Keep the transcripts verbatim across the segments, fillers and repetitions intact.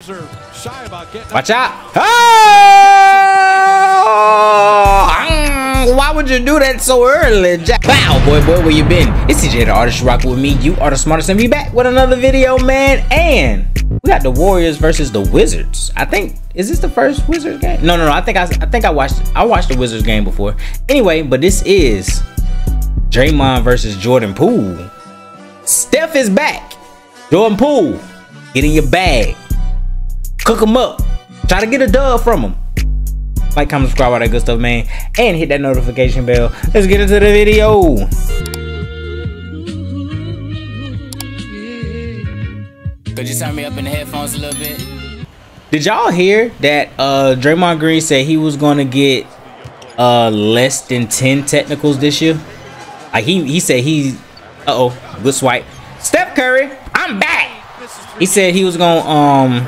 Shy about getting watch out. Oh! Why would you do that so early, Jack? Wow, boy, boy, where you been? It's C J the Artist Rock with me. You are the smartest, and we back with another video, man. And we got the Warriors versus the Wizards. I think is this the first Wizards game? No, no, no. I think I, I think I watched, I watched the Wizards game before. Anyway, but this is Draymond versus Jordan Poole. Steph is back. Jordan Poole, get in your bag. Cook them up. Try to get a dub from them. Like, comment, subscribe, all that good stuff, man. And hit that notification bell. Let's get into the video. Could you turn me up in the headphones a little bit? Did y'all hear that uh, Draymond Green said he was going to get uh, less than ten technicals this year? Like, he, he said he... Uh-oh. Good swipe. Steph Curry, I'm back. He said he was going to... um.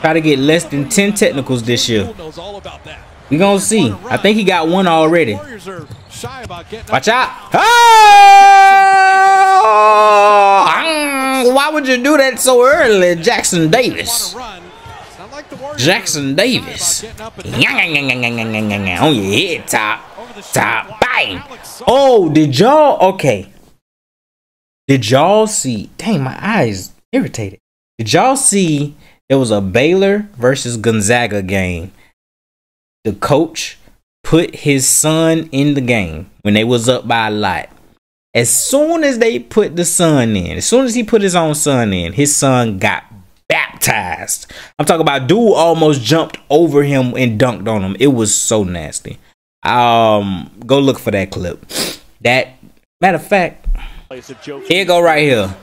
Try to get less than ten technicals this year. We're gonna see. I think he got one already. Watch out. Oh! Why would you do that so early, Jackson Davis? Jackson Davis. On your head, top. Top. Bang. Oh, did y'all... Okay. Did y'all see... Dang, my eyes irritated. Did y'all see... It was a Baylor versus Gonzaga game. The coach put his son in the game when they was up by a lot. As soon as they put the son in, as soon as he put his own son in, his son got baptized. I'm talking about dude almost jumped over him and dunked on him. It was so nasty. Um, go look for that clip. That, matter of fact, here you go right here.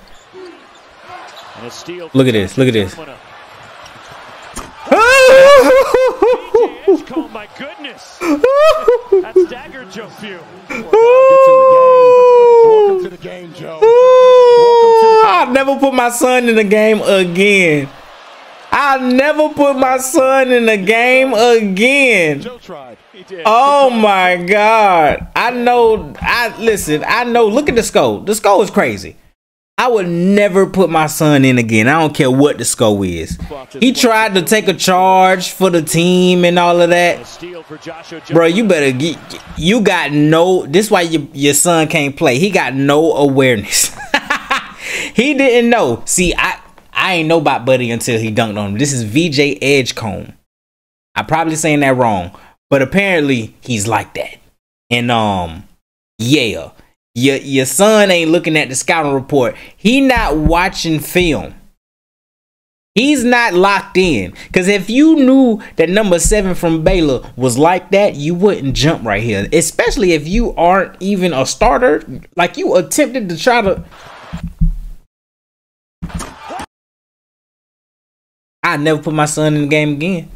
Look at this, look at this. Oh my goodness. That's dagger Joe Few. Welcome to the game, Joe. I'll never put my son in the game again. I'll never put my son in the game again. Oh my God. I know I listen, I know look at the score. The score is crazy. I would never put my son in again. I don't care what the score is. He tried to take a charge for the team and all of that. Bro, you better get... You got no... This is why your, your son can't play. He got no awareness. He didn't know. See, I, I ain't know about Buddy until he dunked on him. This is V J Edgecombe. I'm probably saying that wrong. But apparently, he's like that. And, um, yeah. Your, your son ain't looking at the scouting report. He not watching film. He's not locked in. Because if you knew that number seven from Baylor was like that, you wouldn't jump right here. Especially if you aren't even a starter. Like you attempted to try to... I never put my son in the game again.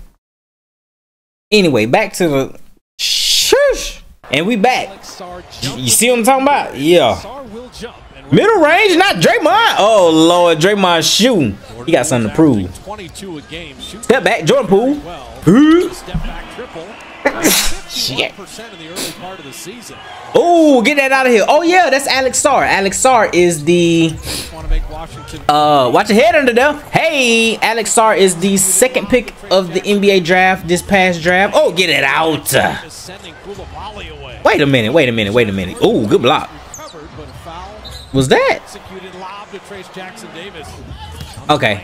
Anyway, back to the... Shush! And we back. You see what I'm talking about? Yeah. Middle range, not Draymond. Oh, Lord. Draymond shooting. He got something to prove. Step back. Jordan Poole. Shit. Oh, get that out of here. Oh, yeah. That's Alex Sarr. Alex Sarr is the... Uh, watch your head under there. Hey, Alex Sarr is the second pick of the N B A draft this past draft. Oh, get it out. Wait a minute, wait a minute, wait a minute. Oh, good block. Was that? Okay.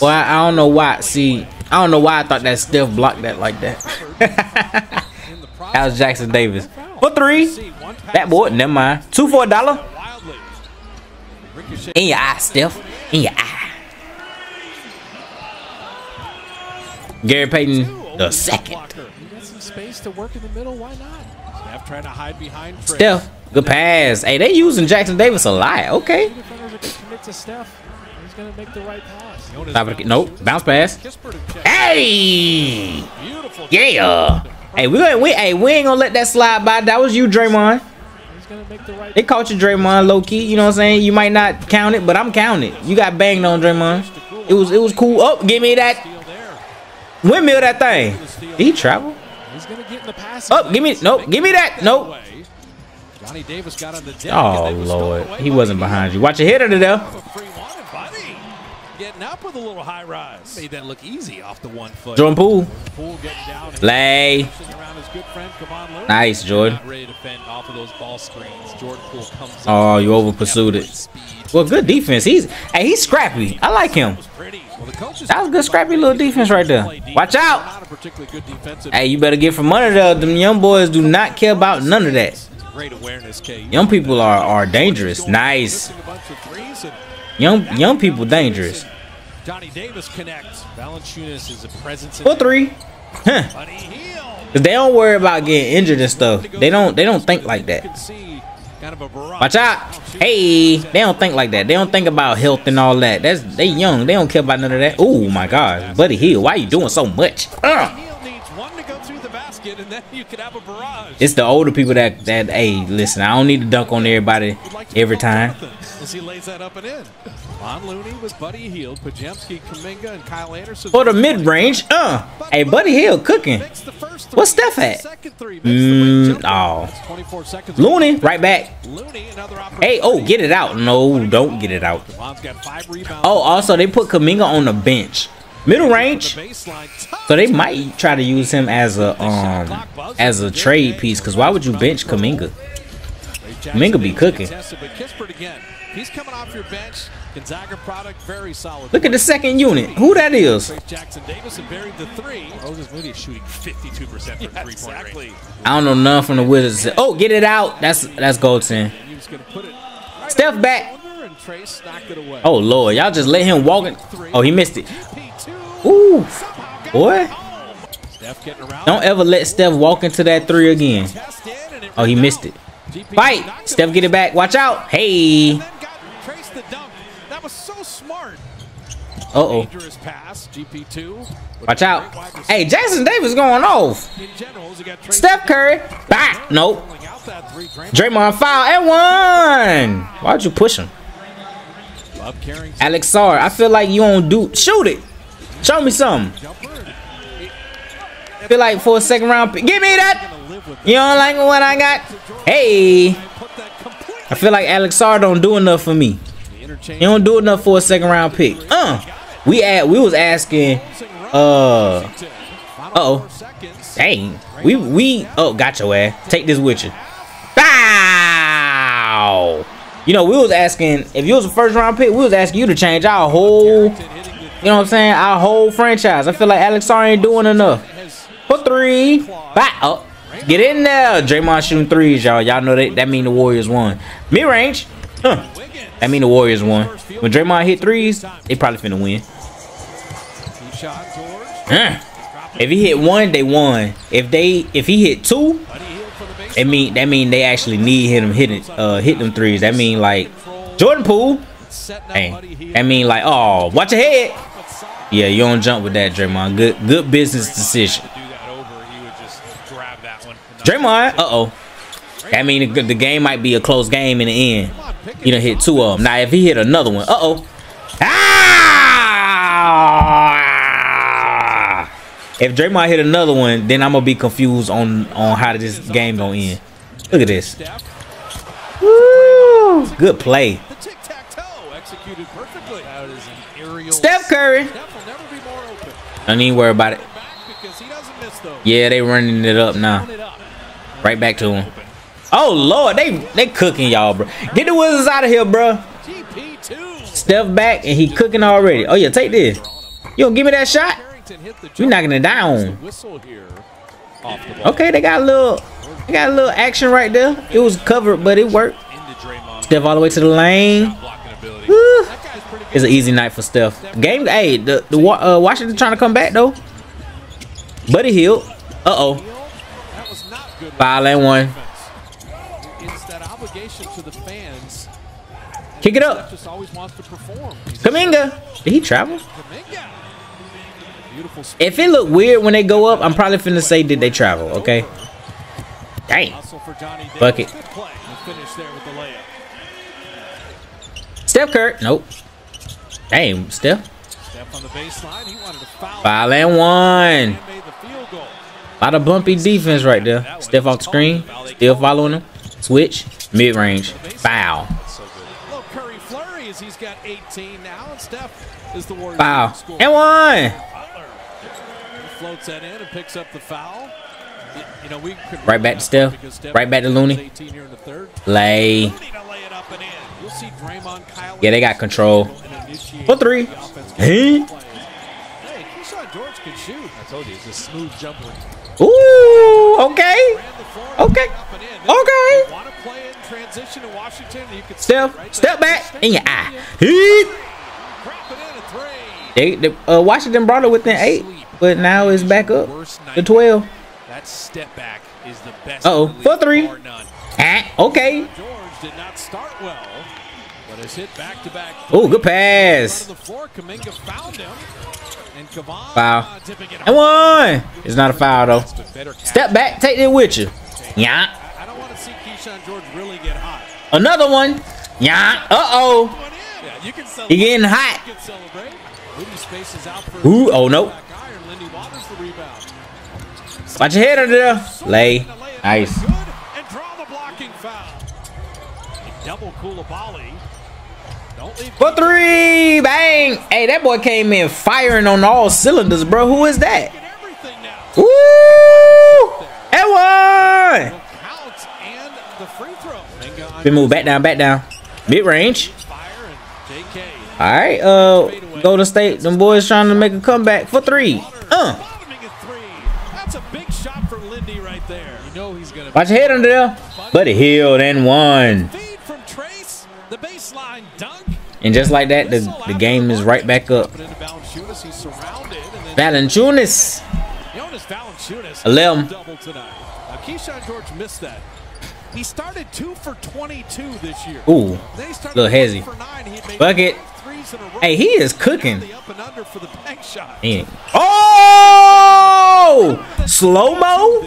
Well, I, I don't know why. See, I don't know why I thought that Steph blocked that like that. That was Jackson Davis. For three. That boy, never mind. Two for a dollar. In your eye, Steph. In your eye. Gary Payton the second. Steph, good pass. Hey, they using Jackson Davis a lot. Okay. Nope. Bounce pass. Hey. Yeah. Hey, we gonna we hey we ain't gonna let that slide by. That was you, Draymond. They caught you, Draymond, low key. You know what I'm saying? You might not count it, but I'm counting. You got banged on, Draymond. It was it was cool. Oh, give me that windmill, that thing. Did he travel? Oh, give me nope. Give me that nope. Oh Lord, he wasn't behind you. Watch your head under there. getting up with a little high rise. Made that look easy off the one foot. Jordan Poole. Poole getting down. Play. His good friend, nice, Jordan. Ready to fend off of those ball screens. Jordan Poole comes oh, you over pursued it. Well, good defense. He's hey, he's scrappy. I like him. That was a good scrappy little defense right there. Watch out. Hey, you better get from under there. Them young boys do not care about none of that. Young people are, are dangerous. Nice. Young young people dangerous. Johnny Davis connects. Valanciunas is a presence. Four three. Huh. Cause they don't worry about getting injured and stuff. They don't they don't think like that. Watch out. Hey, they don't think like that. They don't think about health and all that. That's they young. They don't care about none of that. Oh my God, Buddy Hield, why are you doing so much? Uh. And then you could have a barrage. It's the older people that that hey, listen, I don't need to dunk on everybody every time. He lays that up and in. On Looney was Buddy Hield, Pajemski, Kuminga, and Kyle Anderson. For the mid range, uh, hey, Buddy Hield cooking. What's Steph at? Mm, oh, Looney right back. Hey, oh, get it out. No, don't get it out. Oh, also they put Kuminga on the bench. Middle range, so they might try to use him as a um as a trade piece. Cause why would you bench Kuminga? Kuminga be cooking. Look at the second unit. Who that is? Jackson Davis buried the three. Shooting fifty-two percent from three-point range. I don't know none from the Wizards. Oh, get it out. That's that's Goldsen. Steph back. Oh Lord, y'all just let him walk. Oh, he missed it. Ooh, boy. Don't ever let Steph walk into that three again. Oh, he missed it. Fight. Steph, get it back. Watch out. Hey. Uh-oh. Watch out. Hey, Jackson Davis going off. Steph Curry. Back. Nope. Draymond foul and one. Why'd you push him? Alex Sarr, I feel like you don't do. Shoot it. Show me something. I feel like for a second round pick. Give me that. You don't like what I got? Hey. I feel like Alex Sarr don't do enough for me. He don't do enough for a second round pick. Uh. We at we was asking uh Uh-oh. Dang. We we oh got your ass. Take this with you. Bow. You know, we was asking if you was a first round pick, we was asking you to change our whole You know what I'm saying? Our whole franchise. I feel like Alex Sarr ain't doing enough. For three. Back up. Oh, get in there. Draymond shooting threes, y'all. Y'all know that that mean the Warriors won. Mid-range. Huh. That mean the Warriors won. When Draymond hit threes, they probably finna win. Huh. If he hit one, they won. If they if he hit two, that mean that mean they actually need him hitting uh hit them threes. That mean like Jordan Poole. Dang. That mean like oh, watch your head. Yeah, you don't jump with that, Draymond. Good good business decision. Draymond, uh-oh. That means the game might be a close game in the end. He done hit two of them. Now, if he hit another one, uh-oh. Ah! If Draymond hit another one, then I'm going to be confused on, on how this game going to end. Look at this. Woo! Good play. Steph Curry. Don't even worry about it. Yeah, they running it up now. Right back to him. Oh Lord, they they cooking y'all, bro. Get the Wizards out of here, bro. Step back and he cooking already. Oh yeah, take this. You don't give me that shot. You're knocking it down. Okay, they got a little, they got a little action right there. It was covered, but it worked. Step all the way to the lane. Woo. It's an easy night for Steph. Game, hey, the the uh, Washington trying to come back though. Buddy Hield. Uh oh. Foul and one. It's that obligation to the fans. Kick it up. Kuminga. Did he travel? If it look weird when they go up, I'm probably finna say did they travel, okay? Dang. Fuck it. Steph Curry. Nope. Dang, Steph. Foul and one. A lot of bumpy defense right there. Steph off the screen. Still following him. Switch. Mid-range. Foul. plays. He's got eighteen now, and Steph is the Warriors. Wow. And one. Floats that in and picks up the foul. You know, we could right back to Steph. Steph. Right back to Looney. Lay. Yeah, they got control. For three. Hey. Hey, you saw George could shoot. I told you, it's a smooth jumper. Ooh, okay. Okay. Okay. Steph, step back in your eye. They, they, uh, Washington brought it within eight, but now it's back up to twelve. That step back is the best. Uh oh, for three. Ah, okay. George did not start well, but has hit back to back. Oh, good pass. Kuminga found him, and foul. And one. It's not a foul though. Step back, take it with you. Yeah. I don't want to see Keyshawn George really get hot. Another one. Yeah. Uh oh. Yeah, you can celebrate. He getting hot. You can celebrate. Rudy spaces out for ooh, oh no. Watch your head under there. Lay. Nice. And draw the blocking foul. Double Koulibaly. Don't leave for three. Bang. Hey, that boy came in firing on all cylinders, bro. Who is that? Woo! And one. We move back down, back down. Mid range. All right, uh, Golden State. Them boys trying to make a comeback for three. Uh. That's a big shot for Lindy right there. You know he's gonna watch your head under there. Buddy Hield and one. Feed from Trace, the baseline dunk. And just like that, the the game is right back up. Valanciunas. Valanciunas. eleven. Keyshawn George missed that. He started two for twenty-two this year. Ooh, little hazy. Bucket. Hey, he is cooking. And oh! Slow-mo?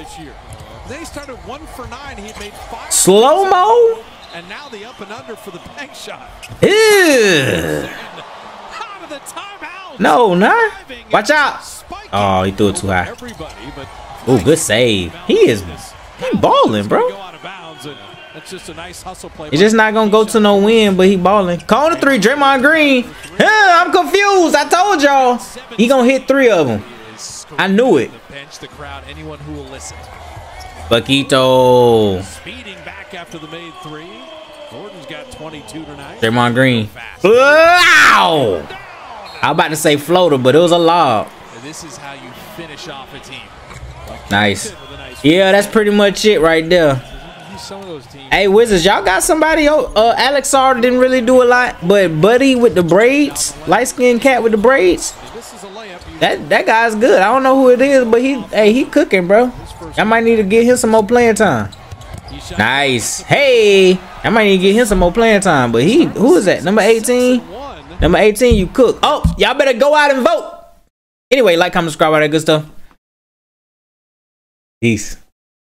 Slow-mo? And now the up and under for the bank shot. No, nah. Watch out. Oh, he threw it too high. Ooh, good save. He is he balling, bro. That's just a nice hustle play. He's just not gonna go to no win, but he balling. Call the three, Draymond Green. Yeah, I'm confused. I told y'all he gonna hit three of them. I knew it. Buckito. Speeding back after the made three. Gordon's got twenty-two tonight. Draymond Green. Wow. I was about to say floater, but it was a lob. This is how you finish off a team. Nice. Yeah, that's pretty much it right there. Some of those teams. Hey Wizards, y'all got somebody? Oh, uh, Alex Sarr didn't really do a lot, but Buddy with the braids, light skinned cat with the braids. That that guy's good. I don't know who it is, but he hey he cooking, bro. I might need to get him some more playing time. Nice. Hey, I might need to get him some more playing time. But he who is that? Number eighteen. Number eighteen. You cook. Oh, y'all better go out and vote. Anyway, like, comment, subscribe, all that good stuff. Peace.